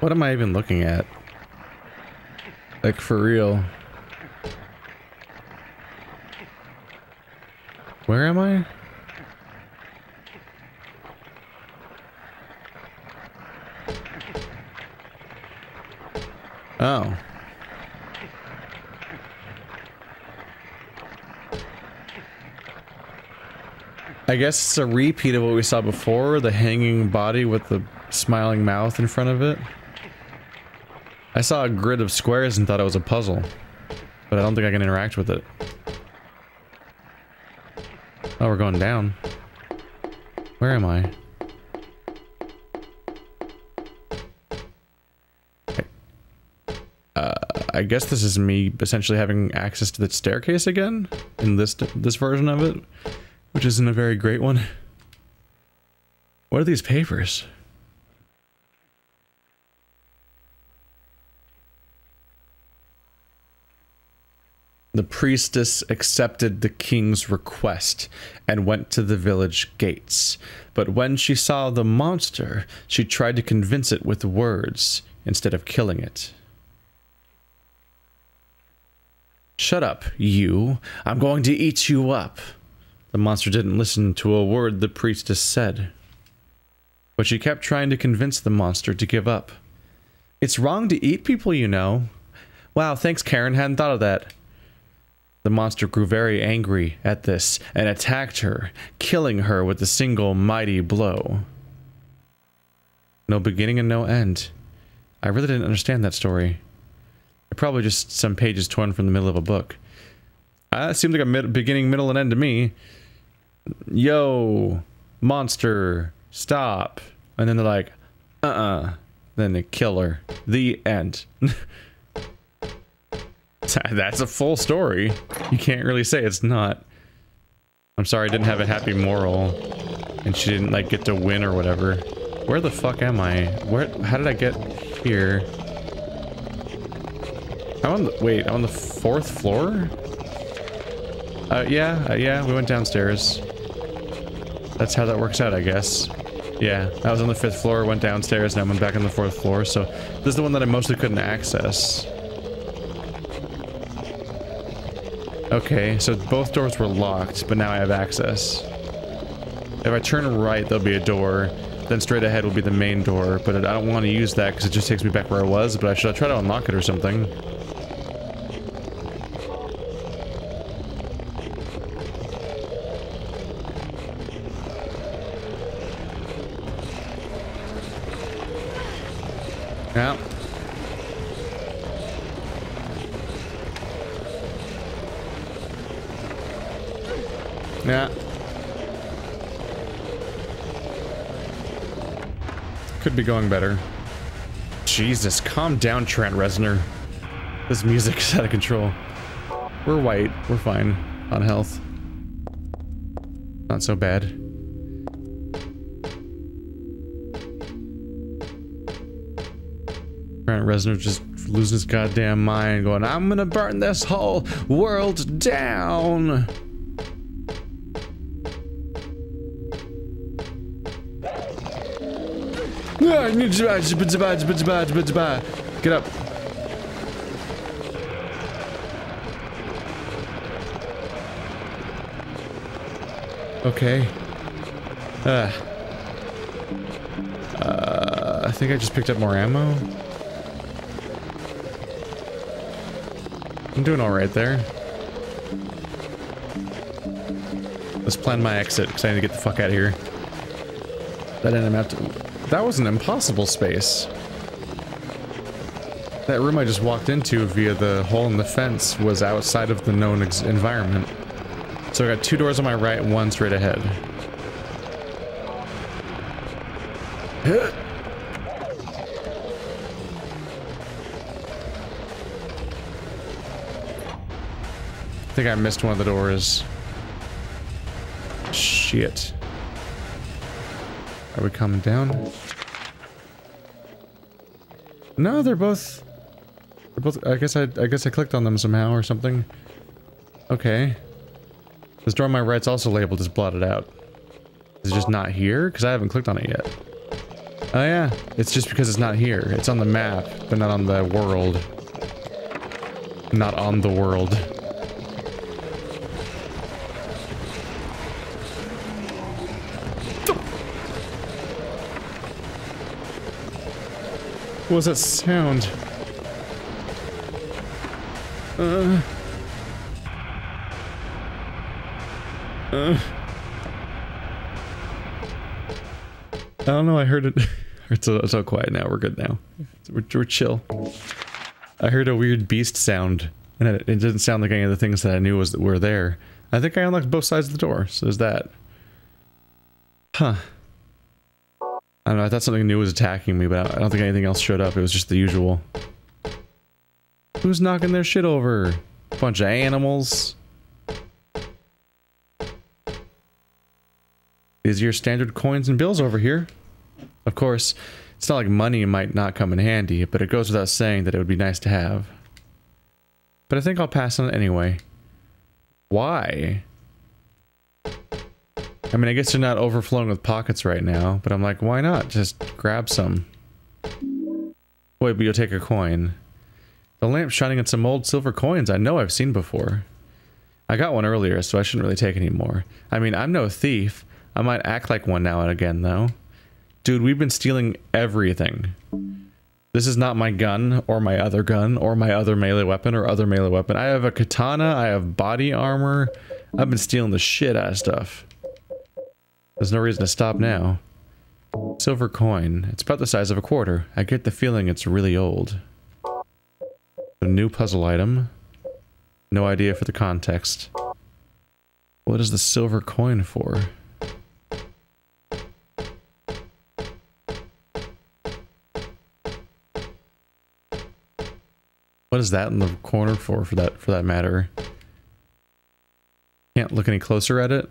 What am I even looking at? Like, for real. Where am I? Oh. I guess it's a repeat of what we saw before, the hanging body with the smiling mouth in front of it. I saw a grid of squares and thought it was a puzzle, but I don't think I can interact with it. Oh, we're going down. Where am I? I guess this is me essentially having access to the staircase again in this version of it, which isn't a very great one. What are these papers? The priestess accepted the king's request and went to the village gates. But when she saw the monster, she tried to convince it with words instead of killing it. Shut up, you. I'm going to eat you up. The monster didn't listen to a word the priestess said. But she kept trying to convince the monster to give up. It's wrong to eat people, you know. Wow, thanks, Karen. Hadn't thought of that. The monster grew very angry at this and attacked her, killing her with a single mighty blow. No beginning and no end. I really didn't understand that story. Probably just some pages torn from the middle of a book. That seems like a beginning, middle, and end to me. Yo, monster, stop. And then they're like, Then they kill her. The end. That's a full story. You can't really say it's not. I'm sorry I didn't have a happy moral. And she didn't, like, get to win or whatever. Where the fuck am I? Where? How did I get here? I'm on the fourth floor? Yeah, we went downstairs. That's how that works out, I guess. Yeah, I was on the fifth floor, went downstairs, and I went back on the fourth floor, so this is the one that I mostly couldn't access. Okay, so both doors were locked, but now I have access. If I turn right, there'll be a door. Then straight ahead will be the main door, but I don't want to use that because it just takes me back where I was, but should I try to unlock it or something? Yeah. Could be going better. Jesus, calm down, Trent Reznor. This music's out of control. We're white. We're fine. On health. Not so bad. Trent Reznor just losing his goddamn mind, going, I'm gonna burn this whole world down! Get up. Okay. I think I just picked up more ammo. I'm doing all right there. Let's plan my exit, because I need to get the fuck out of here. That didn't have to... That was an impossible space. That room I just walked into via the hole in the fence was outside of the known environment. So I got two doors on my right, one straight ahead. I think I missed one of the doors. Shit. Are we coming down? No, they're both. I guess I clicked on them somehow or something. Okay. This door on my right's also labeled as blotted out. Is it just not here? Because I haven't clicked on it yet. Oh yeah, it's just because it's not here. It's on the map, but not on the world. Not on the world. What was that sound? I don't know, I heard it. It's all quiet now, we're good now. We're chill. I heard a weird beast sound, and it didn't sound like any of the things that I knew were there. I think I unlocked both sides of the door, so there's that. Huh. I don't know, I thought something new was attacking me, but I don't think anything else showed up, it was just the usual. Who's knocking their shit over? Bunch of animals. These are your standard coins and bills over here. Of course, it's not like money might not come in handy, but it goes without saying that it would be nice to have. But I think I'll pass on it anyway. Why? I mean, I guess they're not overflowing with pockets right now, but I'm like, why not? Just grab some. Wait, but you'll take a coin. The lamp's shining on some old silver coins I know I've seen before. I got one earlier, so I shouldn't really take any more. I mean, I'm no thief. I might act like one now and again, though. Dude, we've been stealing everything. This is not my gun, or my other gun, or my other melee weapon, or other melee weapon. I have a katana, I have body armor. I've been stealing the shit out of stuff. There's no reason to stop now. Silver coin. It's about the size of a quarter. I get the feeling it's really old. A new puzzle item. No idea for the context. What is the silver coin for? What is that in the corner for that matter? Can't look any closer at it.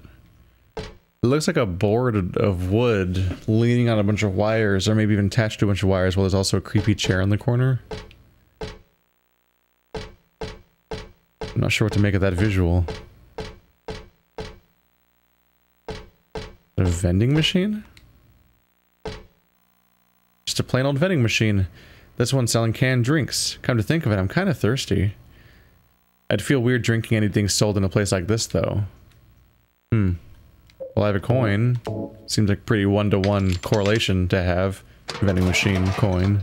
It looks like a board of wood leaning on a bunch of wires, or maybe even attached to a bunch of wires, while there's also a creepy chair in the corner. I'm not sure what to make of that visual. A vending machine? Just a plain old vending machine. This one's selling canned drinks. Come to think of it, I'm kind of thirsty. I'd feel weird drinking anything sold in a place like this, though. Hmm. Well, I have a coin. Seems like pretty one-to-one correlation to have. Vending machine, coin.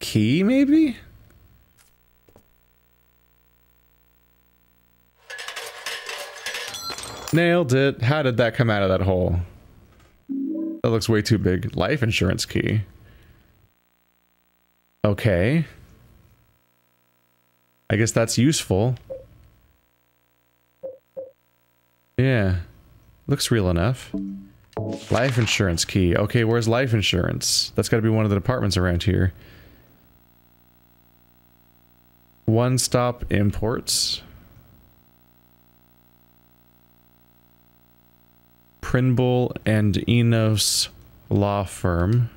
Key, maybe? Nailed it. How did that come out of that hole? That looks way too big. Life insurance key. Okay. I guess that's useful. Yeah. Looks real enough. Life insurance key. Okay, where's life insurance? That's gotta be one of the departments around here. One-stop imports. Prinbull and Enos Law Firm.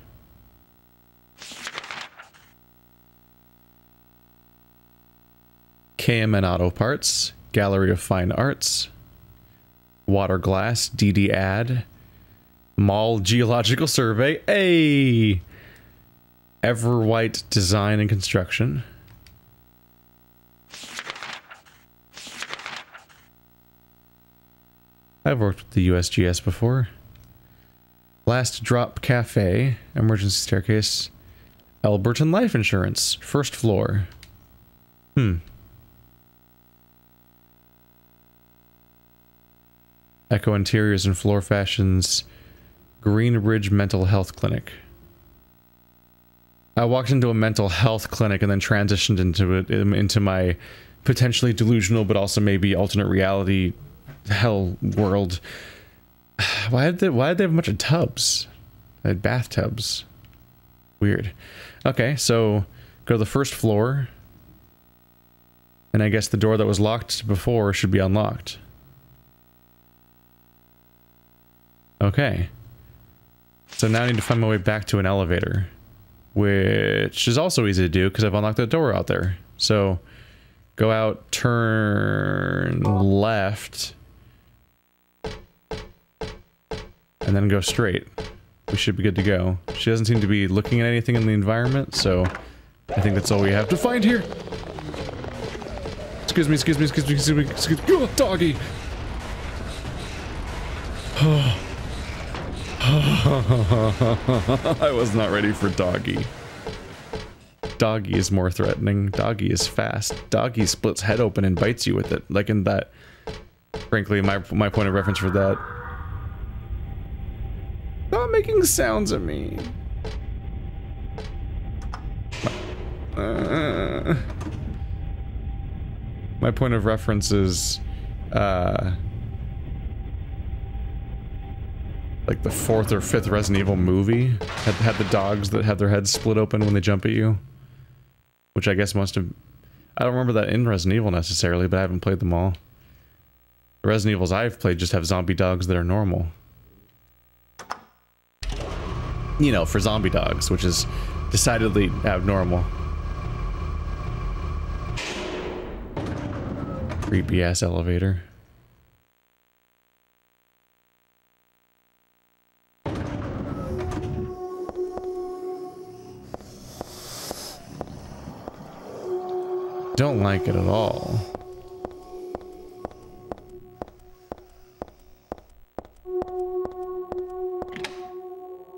KMN Auto Parts. Gallery of Fine Arts. Waterglass. DD Ad. Mall Geological Survey. Hey! Everwhite Design and Construction. I've worked with the USGS before. Last Drop Cafe, emergency staircase, Elberton Life Insurance, first floor. Hmm. Echo Interiors and Floor Fashions, Greenridge Mental Health Clinic. I walked into a mental health clinic and then transitioned into my potentially delusional but also maybe alternate reality hell world. Why did they have a bunch of tubs? They had bathtubs. Weird. Okay, so go to the first floor. And I guess the door that was locked before should be unlocked. Okay. So now I need to find my way back to an elevator. Which is also easy to do because I've unlocked that door out there. So Go out, turn left, and then go straight. We should be good to go. She doesn't seem to be looking at anything in the environment, so I think that's all we have to find here. Excuse me, excuse me, excuse me, excuse me, excuse me. Oh, doggy! I was not ready for doggy. Doggy is more threatening. Doggy is fast. Doggy splits head open and bites you with it. Like in that... Frankly, my point of reference for that... Stop making sounds at me. My point of reference is... like the 4th or 5th Resident Evil movie had the dogs that have their heads split open when they jump at you. Which I guess must have... I don't remember that in Resident Evil necessarily, but I haven't played them all. The Resident Evils I've played just have zombie dogs that are normal. You know, for zombie dogs, which is decidedly abnormal. Creepy ass elevator. Don't like it at all.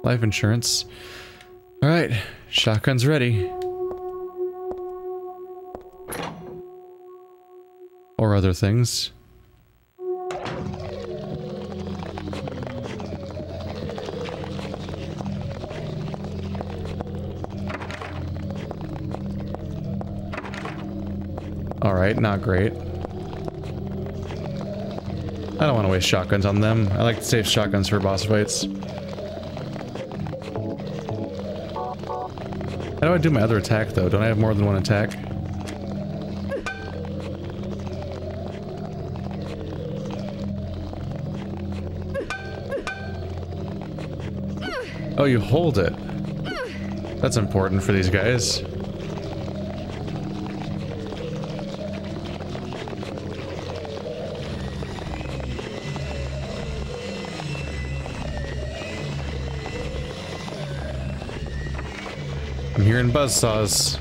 Life insurance. All right, shotgun's ready. Or other things. All right, not great. I don't want to waste shotguns on them. I like to save shotguns for boss fights. How do I do my other attack, though? Don't I have more than one attack? Oh, you hold it. That's important for these guys. I'm hearing buzzsaws.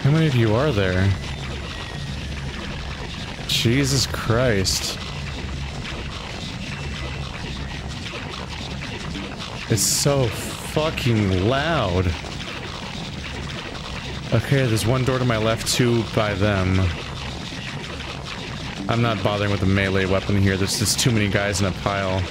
How many of you are there? Jesus Christ. It's so fucking loud. Okay, there's one door to my left, two by them. I'm not bothering with the melee weapon here. There's just too many guys in a pile.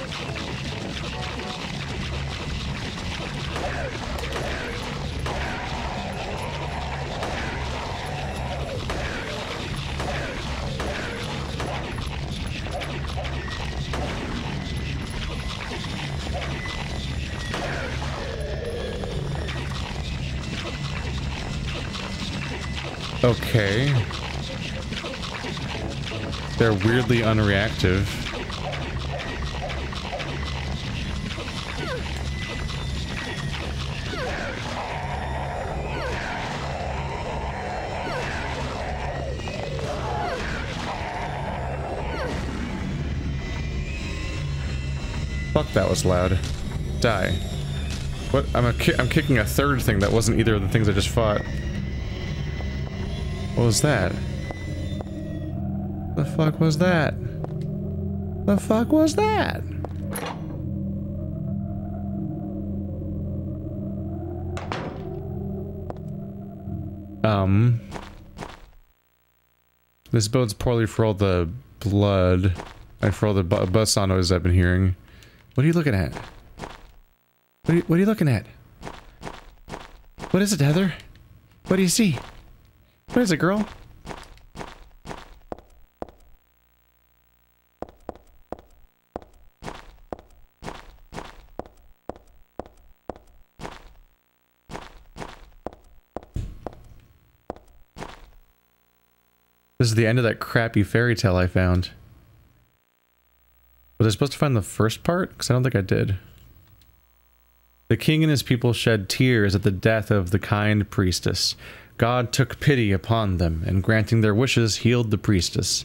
Okay. They're weirdly unreactive. Fuck, that was loud. Die. What? I'm kicking a third thing that wasn't either of the things I just fought. What was that? The fuck was that? The fuck was that? This bodes poorly for all the blood and for all the buzz saw noises I've been hearing. What are you looking at? What are you looking at? What is it, Heather? What do you see? What is it, girl? This is the end of that crappy fairy tale I found. Was I supposed to find the first part? Because I don't think I did. The king and his people shed tears at the death of the kind priestess. God took pity upon them, and granting their wishes, healed the priestess.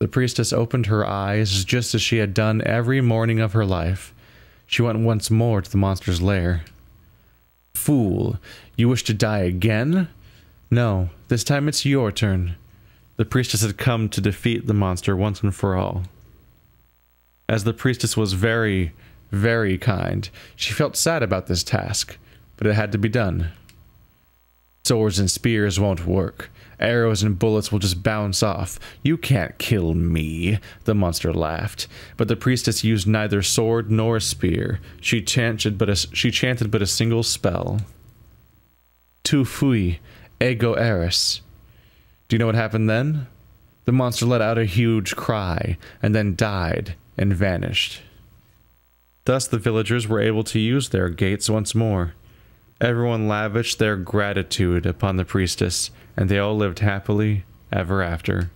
The priestess opened her eyes, just as she had done every morning of her life. She went once more to the monster's lair. Fool, you wish to die again? No, this time it's your turn. The priestess had come to defeat the monster once and for all. As the priestess was very, very kind, she felt sad about this task, but it had to be done. Swords and spears won't work. Arrows and bullets will just bounce off. You can't kill me, the monster laughed. But the priestess used neither sword nor spear. She chanted but a single spell. Tu fui, ego eris. Do you know what happened then? The monster let out a huge cry, and then died and vanished. Thus the villagers were able to use their gates once more. Everyone lavished their gratitude upon the priestess, and they all lived happily ever after.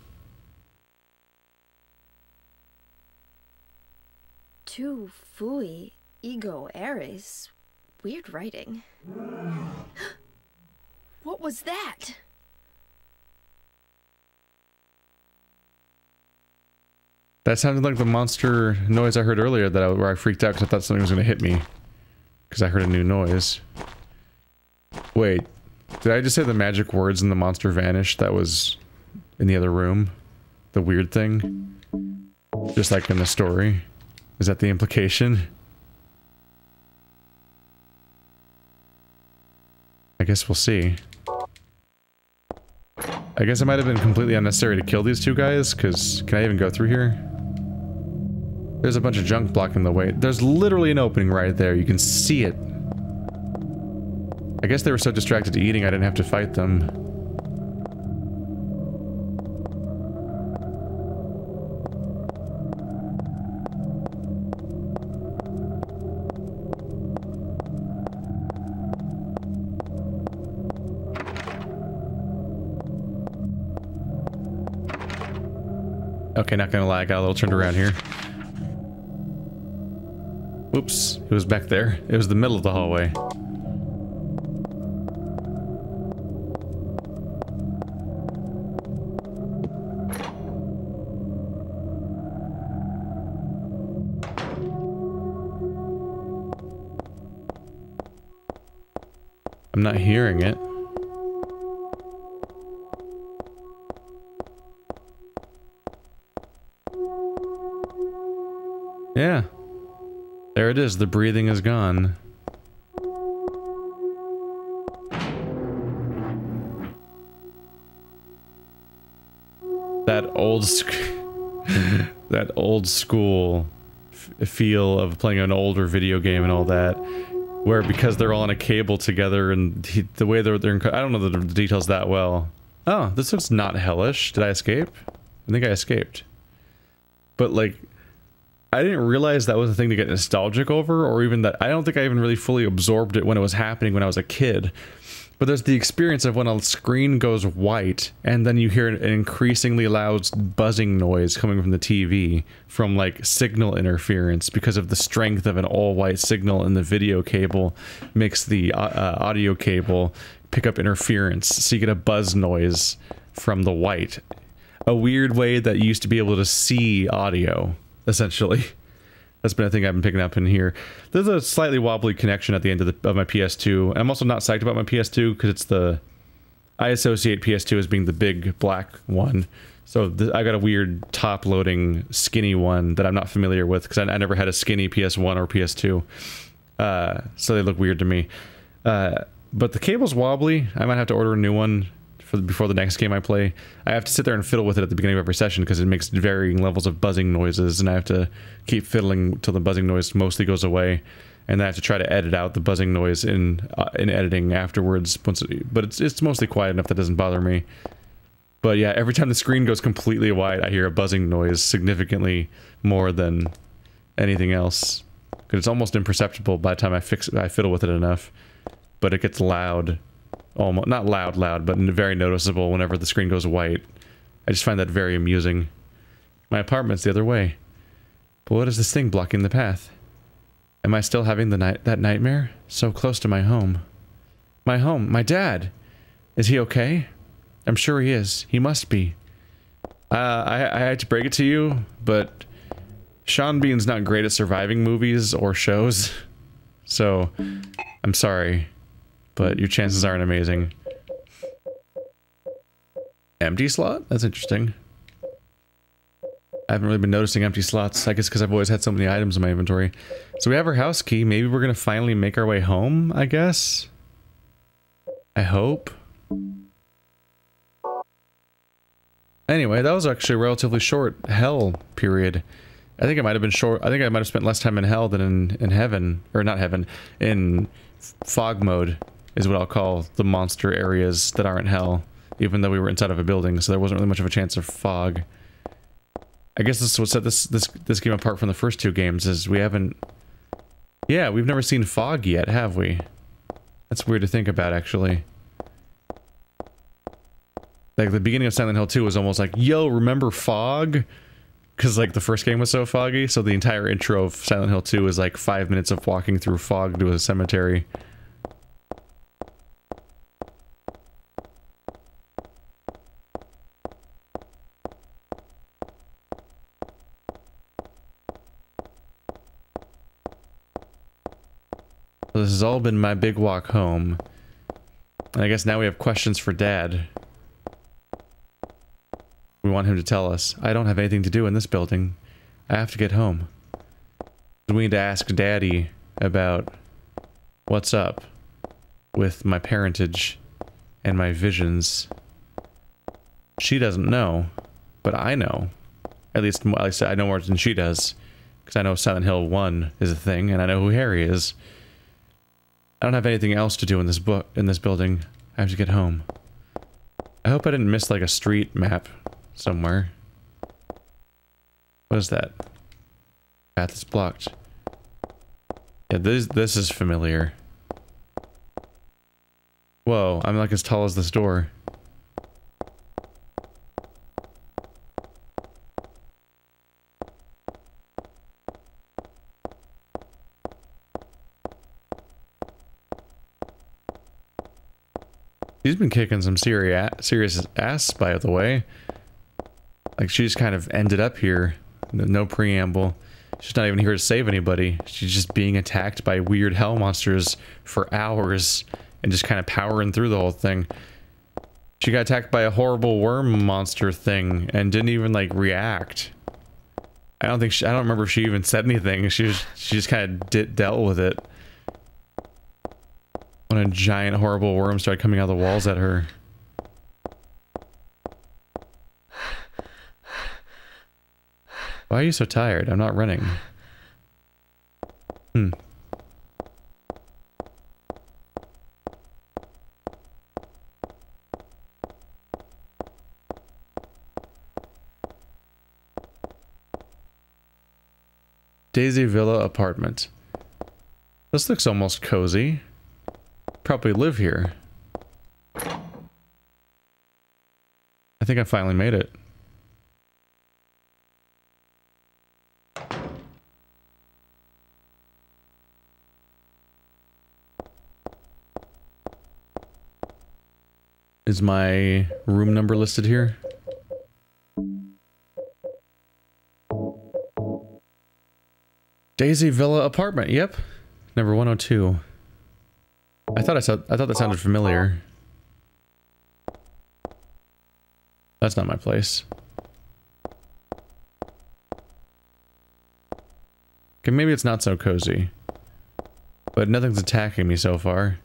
Tu fui, ego eris. Weird writing. What was that? That sounded like the monster noise I heard earlier, where I freaked out because I thought something was going to hit me. Because I heard a new noise. Wait, did I just say the magic words and the monster vanished that was in the other room? The weird thing? Just like in the story? Is that the implication? I guess we'll see. I guess it might have been completely unnecessary to kill these two guys, because can I even go through here? There's a bunch of junk blocking the way. There's literally an opening right there. You can see it. I guess they were so distracted eating, I didn't have to fight them. Okay, not gonna lie, I got a little turned around here. Oops, it was back there. It was the middle of the hallway. I'm not hearing it. Yeah. There it is, the breathing is gone. That old that old school feel of playing an older video game and all that. Where because they're all on a cable together and the way I don't know the details that well. Oh, this looks not hellish. Did I escape? I think I escaped. But like, I didn't realize that was a thing to get nostalgic over, or even that I don't think I even really fully absorbed it when it was happening when I was a kid. But there's the experience of when a screen goes white and then you hear an increasingly loud buzzing noise coming from the TV from like signal interference, because of the strength of an all-white signal in the video cable makes the audio cable pick up interference, so you get a buzz noise from the white. A weird way that you used to be able to see audio, essentially. That's been a thing I've been picking up in here. There's a slightly wobbly connection at the end of my PS2. I'm also not psyched about my PS2 because it's the... I associate PS2 as being the big black one. So I got a weird top-loading skinny one that I'm not familiar with because I never had a skinny PS1 or PS2. So they look weird to me. But the cable's wobbly. I might have to order a new one before the next game I play. I have to sit there and fiddle with it at the beginning of every session because it makes varying levels of buzzing noises, and I have to keep fiddling till the buzzing noise mostly goes away, and then I have to try to edit out the buzzing noise in editing afterwards. But it's mostly quiet enough that doesn't bother me. But yeah, every time the screen goes completely wide, I hear a buzzing noise significantly more than anything else, because it's almost imperceptible by the time I fiddle with it enough. But it gets loud. Almost, not loud, but very noticeable whenever the screen goes white. I just find that very amusing. My apartment's the other way. But what is this thing blocking the path? Am I still having that nightmare? So close to my home. My home. My dad. Is he okay? I'm sure he is. He must be. I had to break it to you, but Sean Bean's not great at surviving movies or shows. So, I'm sorry. But your chances aren't amazing. Empty slot? That's interesting. I haven't really been noticing empty slots. I guess because I've always had so many items in my inventory. So we have our house key. Maybe we're going to finally make our way home, I guess. I hope. Anyway, that was actually a relatively short hell period. I think I might have been short. I think I might have spent less time in hell than in heaven. Or not heaven. In fog mode is what I'll call the monster areas that aren't hell. Even though we were inside of a building, so there wasn't really much of a chance of fog. I guess this is what set this game apart from the first two games, is we haven't... Yeah, we've never seen fog yet, have we? That's weird to think about, actually. Like, the beginning of Silent Hill 2 was almost like, yo, remember fog? Because, like, the first game was so foggy, so the entire intro of Silent Hill 2 is like 5 minutes of walking through fog to a cemetery. This has all been my big walk home. And I guess now we have questions for Dad. We want him to tell us. I don't have anything to do in this building. I have to get home. We need to ask Daddy about what's up with my parentage and my visions. She doesn't know, but I know. At least I know more than she does. Because I know Silent Hill 1 is a thing, and I know who Harry is. I don't have anything else to do in this building. I have to get home. I hope I didn't miss like a street map somewhere. What is that? Path is blocked. Yeah, this is familiar. Whoa, I'm like as tall as this door. She's been kicking some serious ass, by the way. Like, she just kind of ended up here. No preamble. She's not even here to save anybody. She's just being attacked by weird hell monsters for hours and just kind of powering through the whole thing. She got attacked by a horrible worm monster thing and didn't even, like, react. I don't remember if she even said anything. She just kind of dealt with it. When a giant horrible worm started coming out of the walls at her. Why are you so tired? I'm not running. Daisy Villa apartment. This looks almost cozy. Probably live here. I think I finally made it. Is my room number listed here? Daisy Villa apartment. Yep. Number 102. I thought that sounded familiar. That's not my place. Okay, maybe it's not so cozy. But nothing's attacking me so far.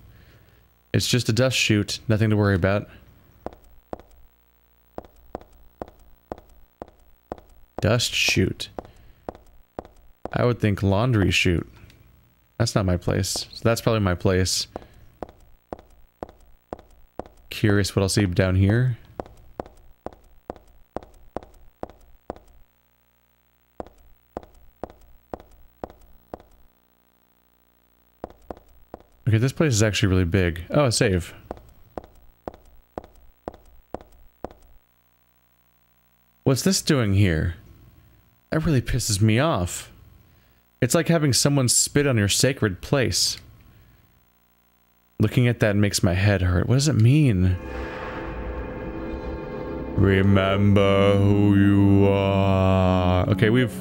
It's just a dust chute, nothing to worry about. Dust chute. I would think laundry chute. That's not my place. So that's probably my place. Curious what I'll see down here. Okay, this place is actually really big. Oh, a save. What's this doing here? That really pisses me off. It's like having someone spit on your sacred place. Looking at that makes my head hurt. What does it mean? Remember who you are. Okay, we've...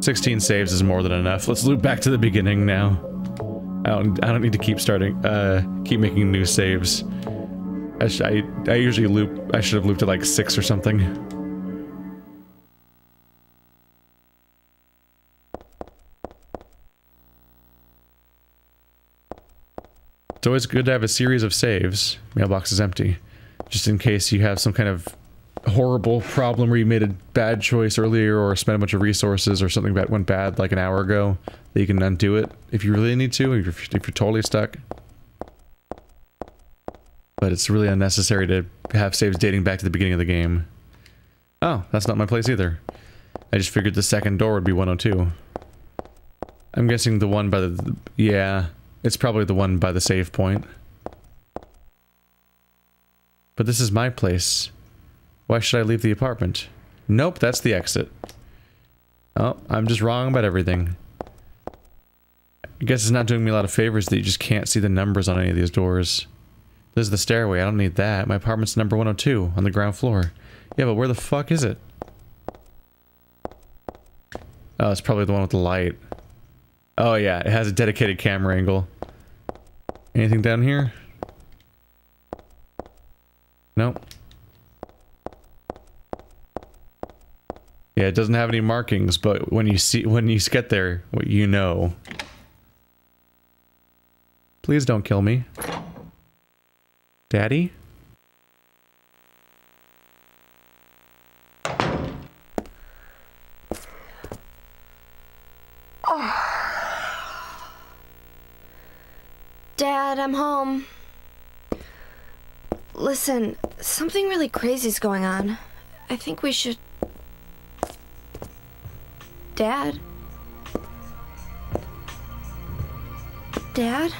16 saves is more than enough. Let's loop back to the beginning now. I don't need to keep starting, keep making new saves. I usually loop, I should have looped at like 6 or something. It's always good to have a series of saves. Mailbox is empty. Just in case you have some kind of horrible problem where you made a bad choice earlier or spent a bunch of resources or something that went bad like an hour ago, that you can undo it if you really need to, if you're totally stuck. But it's really unnecessary to have saves dating back to the beginning of the game. Oh, that's not my place either. I just figured the second door would be 102. I'm guessing the one by the... yeah, it's probably the one by the save point. But this is my place. Why should I leave the apartment? Nope, that's the exit. Oh, I'm just wrong about everything. I guess it's not doing me a lot of favors that you just can't see the numbers on any of these doors. This is the stairway. I don't need that. My apartment's number 102 on the ground floor. Yeah, but where the fuck is it? Oh, it's probably the one with the light. Oh yeah, it has a dedicated camera angle. Anything down here? Nope. Yeah, it doesn't have any markings, but when you get there, you know. Please don't kill me. Daddy? Oh. Dad, I'm home. Listen, something really crazy's going on. I think we should... Dad? Dad?